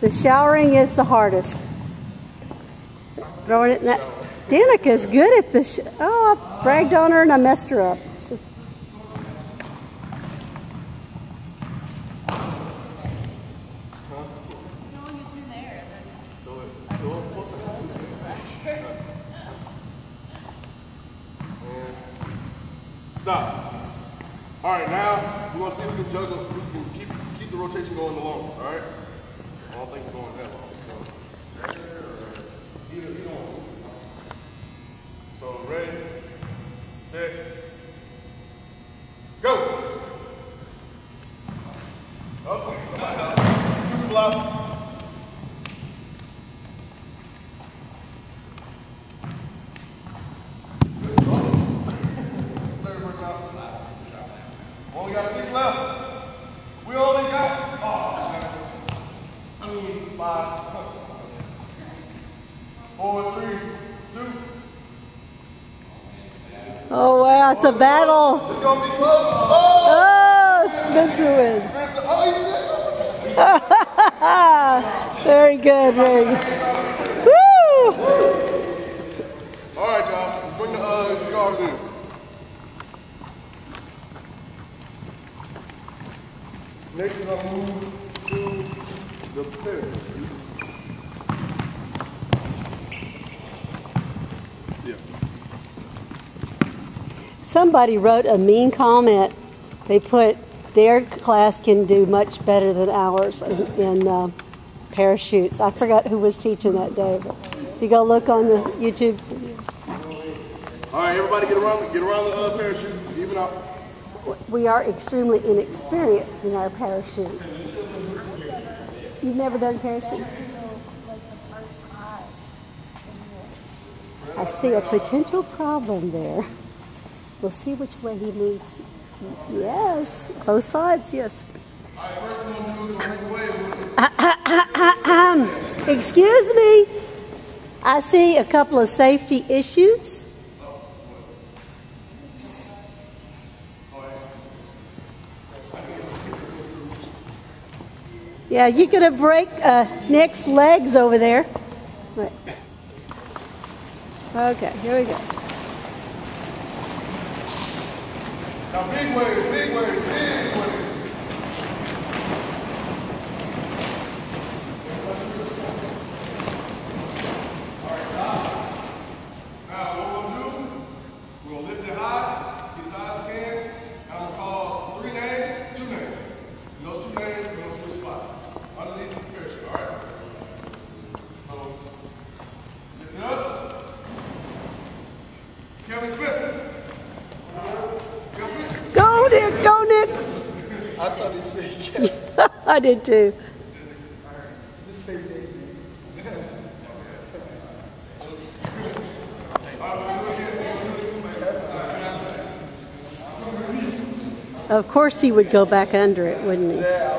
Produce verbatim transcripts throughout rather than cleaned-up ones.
The showering is the hardest. Throwing it in that. Danica's good at the sh oh, I bragged on her and I messed her up. Stop. All right, now we're gonna see if we can juggle, we can keep keep the rotation going the longest. All right. I don't think we're going that long. So, either, either one. So ready, set, go. Oh, two blocks. Only got six left. We only got oh, two, five, four, three, two. Oh wow, it's a battle. It's gonna be close. Oh, oh Spencer wins. Spencer, oh, you did. Very good, Rig. Woo! All right, y'all. Bring the uh, scarves in. Next, I'm gonna move to the pivot. Yeah. Somebody wrote a mean comment. They put their class can do much better than ours in, in uh, parachutes. I forgot who was teaching that day, but if you go look on the YouTube. All right, everybody, get around, get around the uh, parachute, even out. We are extremely inexperienced in our parachute. You've never done parachute? I see a potential problem there. We'll see which way he moves. Yes, both sides, yes. Excuse me. I see a couple of safety issues. Yeah, you're going to break uh, Nick's legs over there. Right. Okay, here we go. Now big waves, big waves, big waves. All right, stop. Now what we're going to do, we're going to lift it high, get as high as we can. I'm going to call three names, two names. And those two names, we're going to switch spots. Underneath the parachute, all right? So, lift it up. Kevin Smith. Go, Nick, go, Nick. I thought he said Kevin. I did too. Just say David. Of course he would go back under it, wouldn't he? Yeah.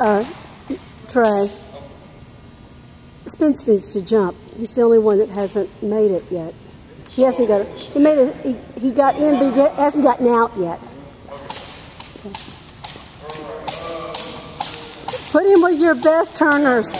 Uh, Trey, Spence needs to jump. He's the only one that hasn't made it yet. He hasn't got it. He made it. He, he got in, but he hasn't gotten out yet. Okay. Put him with your best turners.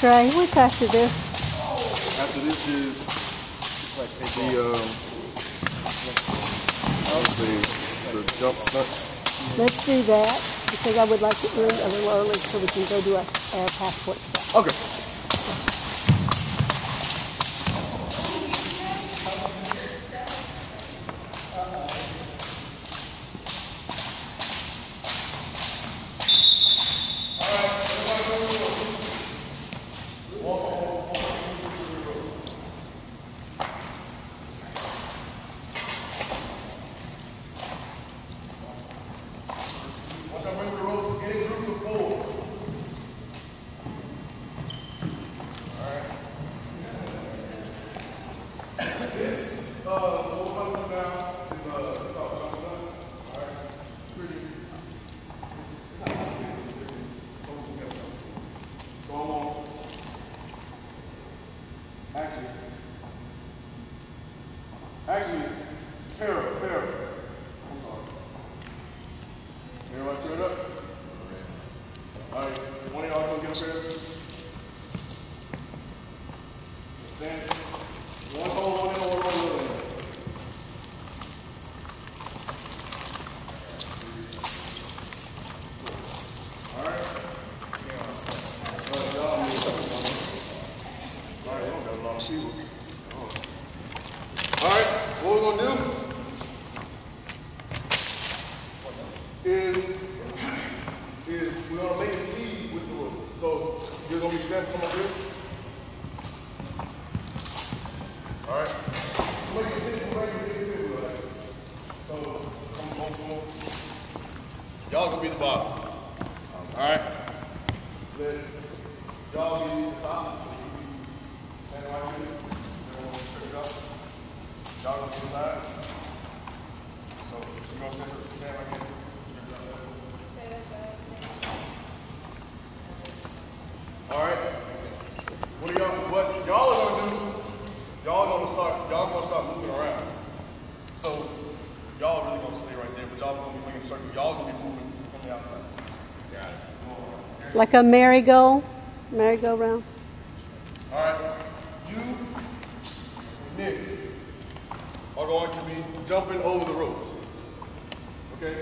Trey, what's after this? After this is the, um, the, the jump stunts. Let's do that, because I would like to end a little early so we can go do our, our passport stuff. Okay. Actually, para, para. I'm sorry. Everybody turn it up? All right, one of y'all come get a pair. Stand. One hold on in, one hold on in. All right. All right, y'all. All right, y'all got a lot of seaweed. All right, what we're going to do is, is we're going to lay the seed with the wood. So you're going to be stepping on this. All right. Look at this, look at this, look at this. So come on, come on. Y'all going to be the bottom. All right. Then y'all be the top. And right here, we're going to strip it up. Y'all gonna be inside. So you gonna stand up again like that? Alright. What are y'all what y'all are gonna do, y'all gonna start y'all gonna start moving around. So y'all really gonna stay right there, but y'all gonna be making a circle, y'all gonna be moving from the outside. Got it. Like a merry-go merry-go-round. Alright. You Nick are going to be jumping over the ropes. Okay?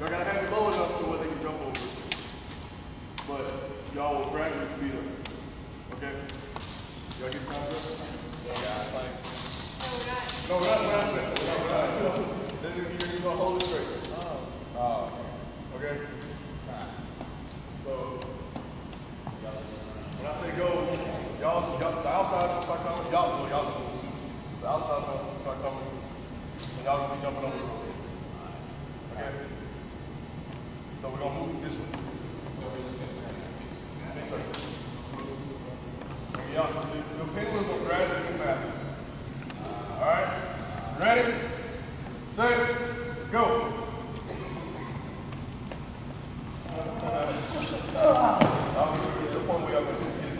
They're going to have it low enough to where they can jump over it. But y'all will gradually speed up. Okay? Y'all get the concept? Yeah, like. No, we're not. No, we're not. We're not. We're not. This is you're going to hold it straight. Oh. Uh, okay? So, when I say go, y'all, the outside of the psychology, y'all know y'all know. The outside of the psychology. And y'all gonna be jumping over the rope. Okay? So we're gonna move this way. Next circle. Y'all, the penguins will gradually get faster. Alright? Ready? Set. Go. I'll be to the point where y'all can see the strength.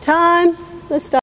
Time. Let's stop.